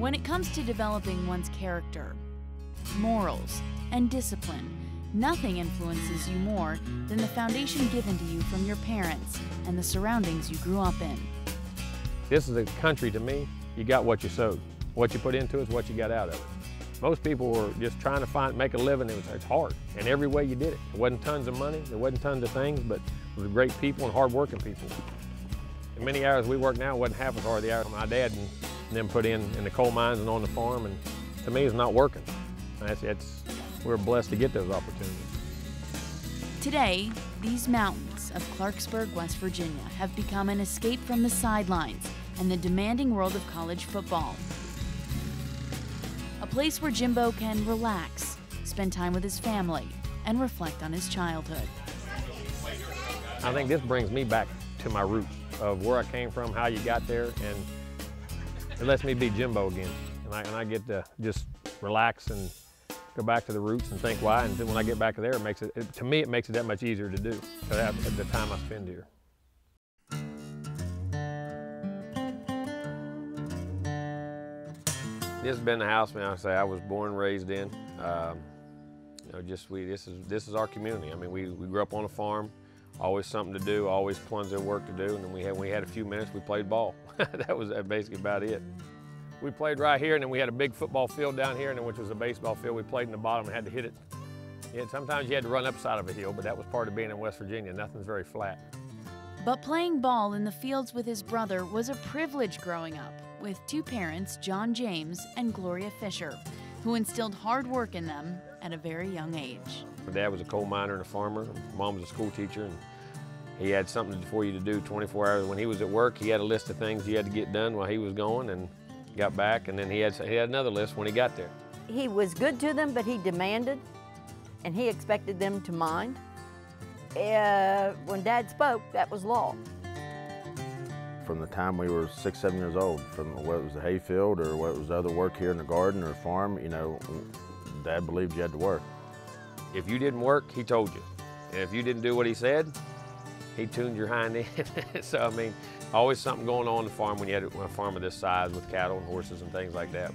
When it comes to developing one's character, morals, and discipline, nothing influences you more than the foundation given to you from your parents and the surroundings you grew up in. This is a country to me, you got what you sowed. What you put into it is what you got out of it. Most people were just trying to make a living. It's hard, and every way you did it. There wasn't tons of money, there wasn't tons of things, but it was great people and hard-working people. The many hours we work now wasn't half as hard as the hours my dad and them put in the coal mines and on the farm, and to me, it's not working. We're blessed to get those opportunities. Today, these mountains of Clarksburg, West Virginia, have become an escape from the sidelines and the demanding world of college football. A place where Jimbo can relax, spend time with his family, and reflect on his childhood. I think this brings me back to my roots of where I came from, how you got there, and it lets me be Jimbo again. And I get to just relax and go back to the roots and think why, and then when I get back there, it makes it, to me, it makes it that much easier to do at the time I spend here. This has been the house, man, I say I was born, raised in. This is our community. I mean, we grew up on a farm, always something to do, always plenty of work to do, and then we had a few minutes, we played ball. That was basically about it. We played right here, and then we had a big football field down here, and then which was a baseball field. We played in the bottom and had to hit it. And sometimes you had to run upside of a hill, but that was part of being in West Virginia. Nothing's very flat. But playing ball in the fields with his brother was a privilege growing up, with two parents, John James and Gloria Fisher, who instilled hard work in them at a very young age. My dad was a coal miner and a farmer. Mom was a school teacher, and he had something for you to do 24 hours. When he was at work, he had a list of things he had to get done while he was gone, and got back, and then he had another list when he got there. He was good to them, but he demanded, and he expected them to mind. When Dad spoke, that was law. From the time we were 6, 7 years old, from whether it was the hayfield or whether it was other work here in the garden or farm, you know, Dad believed you had to work. If you didn't work, he told you. And if you didn't do what he said, he tuned your hind end. So, I mean, always something going on the farm when you had a farm of this size with cattle and horses and things like that.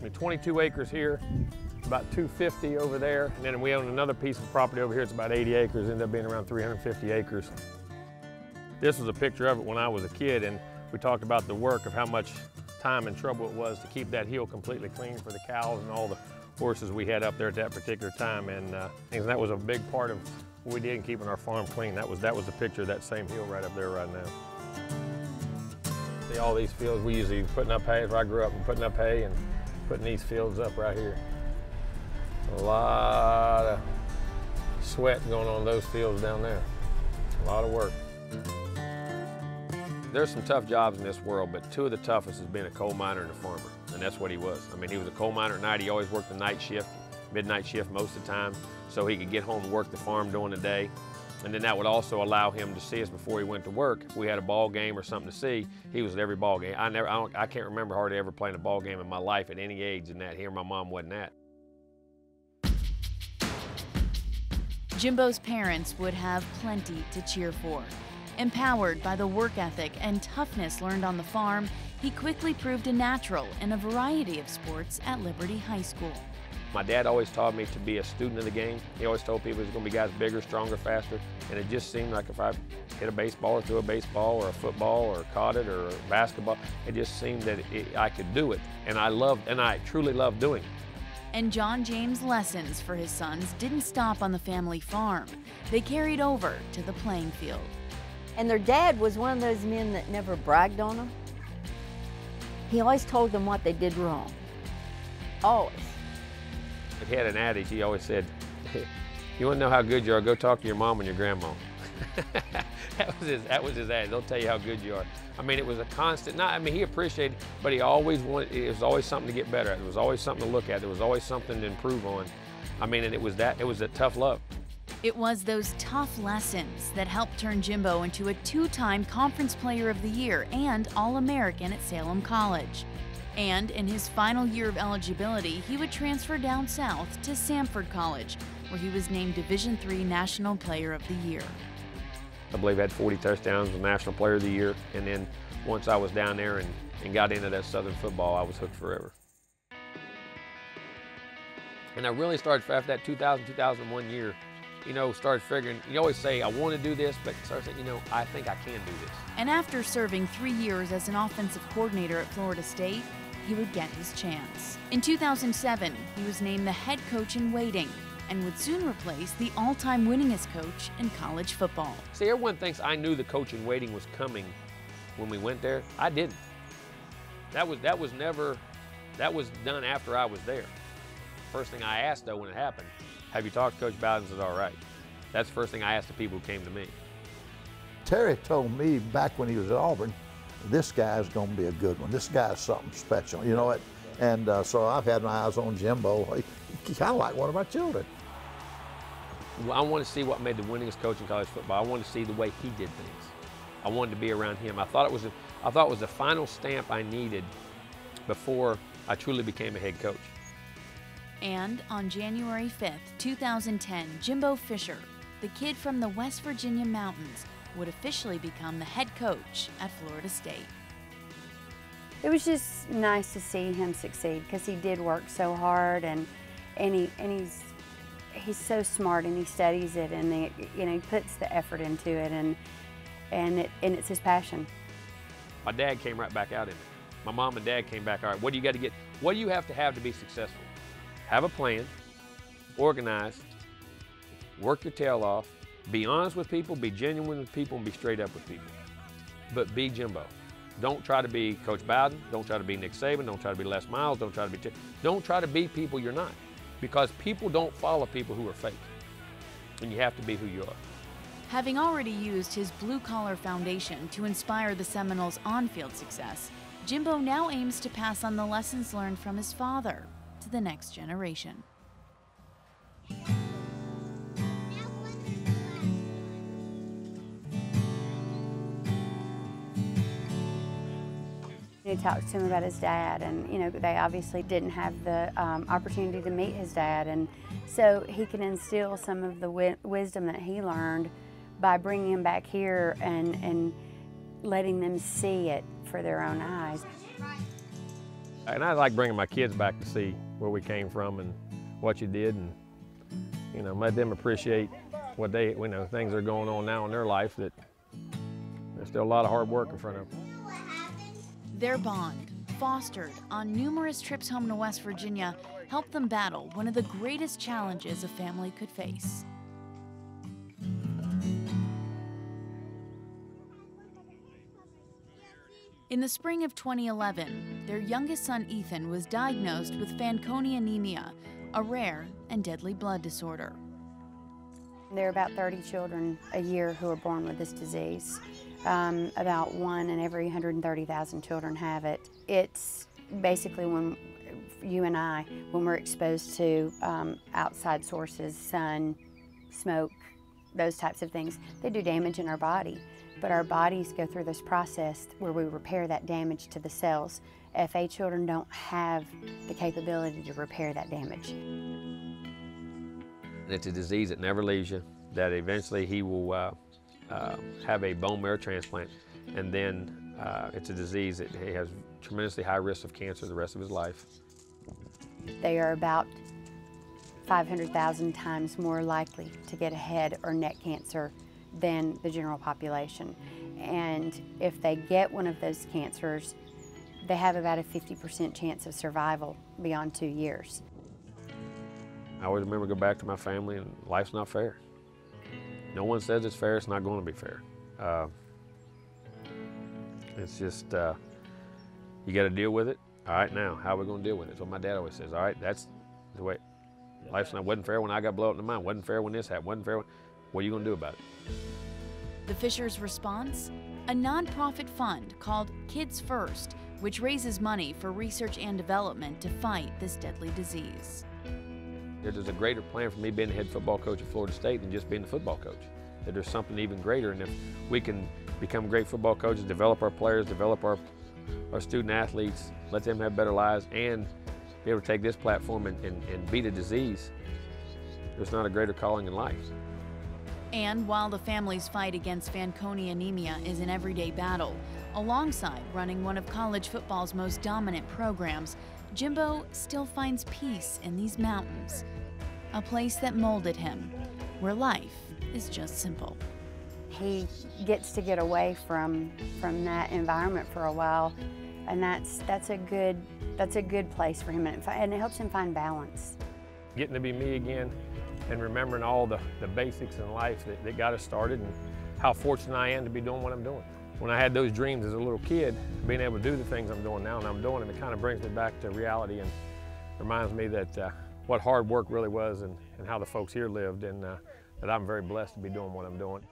I mean, 22 acres here, about 250 over there, and then we own another piece of property over here. It's about 80 acres, ended up being around 350 acres. This was a picture of it when I was a kid, and we talked about the work of how much time and trouble it was to keep that hill completely clean for the cows and all the horses we had up there at that particular time, and that was a big part of what we did in keeping our farm clean. That was the picture of that same hill right up there right now. See all these fields, we usually putting up hay, where I grew up, and putting up hay and putting these fields up right here. A lot of sweat going on in those fields down there. A lot of work. There's some tough jobs in this world, but two of the toughest has been a coal miner and a farmer, and that's what he was. I mean, he was a coal miner at night. He always worked the night shift, midnight shift most of the time, so he could get home and work the farm during the day. And then that would also allow him to see us before he went to work. If we had a ball game or something to see, he was at every ball game. I can't remember hardly ever playing a ball game in my life at any age, and that here my mom wasn't at. Jimbo's parents would have plenty to cheer for. Empowered by the work ethic and toughness learned on the farm, he quickly proved a natural in a variety of sports at Liberty High School. My dad always taught me to be a student of the game. He always told people there's going to be guys bigger, stronger, faster, and it just seemed like if I hit a baseball or threw a baseball or a football or caught it or basketball, it just seemed that I could do it, and I truly loved doing it. And John James' lessons for his sons didn't stop on the family farm. They carried over to the playing field. And their dad was one of those men that never bragged on them. He always told them what they did wrong, always. He had an adage, he always said, you want to know how good you are, go talk to your mom and your grandma. That was his adage, they'll tell you how good you are. I mean, it was a constant, he appreciated, but he always wanted, it was always something to get better at, it was always something to look at, there was always something to improve on. And it was that tough love. It was those tough lessons that helped turn Jimbo into a two-time Conference Player of the Year and All-American at Salem College. And in his final year of eligibility, he would transfer down south to Samford College, where he was named Division III National Player of the Year. I believe I had 40 touchdowns, was National Player of the Year, and then once I was down there and and got into that Southern football, I was hooked forever. And I really started, after that 2000, 2001 year, you know, started figuring, you always say, I want to do this, but started saying, you know, I think I can do this. And after serving 3 years as an offensive coordinator at Florida State, he would get his chance. In 2007, he was named the head coach in waiting and would soon replace the all-time winningest coach in college football. See, everyone thinks I knew the coach in waiting was coming when we went there. I didn't. That was done after I was there. First thing I asked, though, when it happened, have you talked to Coach Bowden? Is all right? That's the first thing I asked the people who came to me. Terry told me back when he was at Auburn, this guy's going to be a good one. This guy's something special, you know it. And so I've had my eyes on Jimbo. He's kind of like one of my children. Well, I want to see what made the winningest coach in college football. I wanted to see the way he did things. I wanted to be around him. I thought it was the final stamp I needed before I truly became a head coach. And on January 5th, 2010, Jimbo Fisher, the kid from the West Virginia mountains, would officially become the head coach at Florida State. It was just nice to see him succeed because he did work so hard, and he's so smart, and he studies it, and he puts the effort into it, and it's his passion. My dad came right back out in it. My mom and dad came back. All right, what do you got to get? What do you have to be successful? Have a plan, organize, work your tail off, be honest with people, be genuine with people, and be straight up with people. But be Jimbo. Don't try to be Coach Bowden. Don't try to be Nick Saban. Don't try to be Les Miles. Don't try to be people you're not, because people don't follow people who are fake, and you have to be who you are. Having already used his blue-collar foundation to inspire the Seminoles' on-field success, Jimbo now aims to pass on the lessons learned from his father to the next generation. He talked to him about his dad, and you know, they obviously didn't have the opportunity to meet his dad, and so he can instill some of the wisdom that he learned by bringing him back here and letting them see it for their own eyes. And I like bringing my kids back to see where we came from and what you did, and you know, let them appreciate what they, you know, things are going on now in their life that there's still a lot of hard work in front of them. Their bond, fostered on numerous trips home to West Virginia, helped them battle one of the greatest challenges a family could face. In the spring of 2011, their youngest son Ethan was diagnosed with Fanconi anemia, a rare and deadly blood disorder. There are about 30 children a year who are born with this disease. About one in every 130,000 children have it. It's basically when you and I, when we're exposed to outside sources, sun, smoke, those types of things, they do damage in our body. But our bodies go through this process where we repair that damage to the cells. FA children don't have the capability to repair that damage. It's a disease that never leaves you, that eventually he will have a bone marrow transplant, and then it's a disease that he has tremendously high risk of cancer the rest of his life. They are about 500,000 times more likely to get a head or neck cancer than the general population. And if they get one of those cancers, they have about a 50% chance of survival beyond 2 years. I always remember going back to my family, and life's not fair. No one says it's fair, it's not going to be fair. It's just, you got to deal with it. All right, now, how are we going to deal with it? That's what my dad always says. All right, that's the way. Life's not, wasn't fair when I got blown up in the mine, wasn't fair when this happened, wasn't fair when, what are you going to do about it? The Fishers' response? A nonprofit fund called Kids First, which raises money for research and development to fight this deadly disease. There's a greater plan for me being the head football coach at Florida State than just being the football coach. That there's something even greater, and if we can become great football coaches, develop our players, develop our student athletes, let them have better lives, and be able to take this platform and beat a disease, there's not a greater calling in life. And while the family's fight against Fanconi anemia is an everyday battle, alongside running one of college football's most dominant programs, Jimbo still finds peace in these mountains, a place that molded him, where life is just simple. He gets to get away from that environment for a while, and that's a good place for him, and it helps him find balance. Getting to be me again and remembering all the basics in life that got us started, and how fortunate I am to be doing what I'm doing. When I had those dreams as a little kid, being able to do the things I'm doing now, and I'm doing them, it kind of brings me back to reality and reminds me that what hard work really was, and how the folks here lived, and that I'm very blessed to be doing what I'm doing.